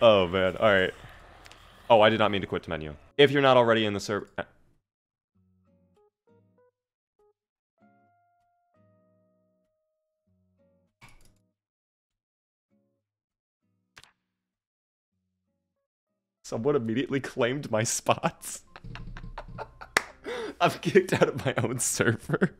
Oh, man. All right. Oh, I did not mean to quit the menu. If you're not already in the server... Someone immediately claimed my spots. I'm kicked out of my own server.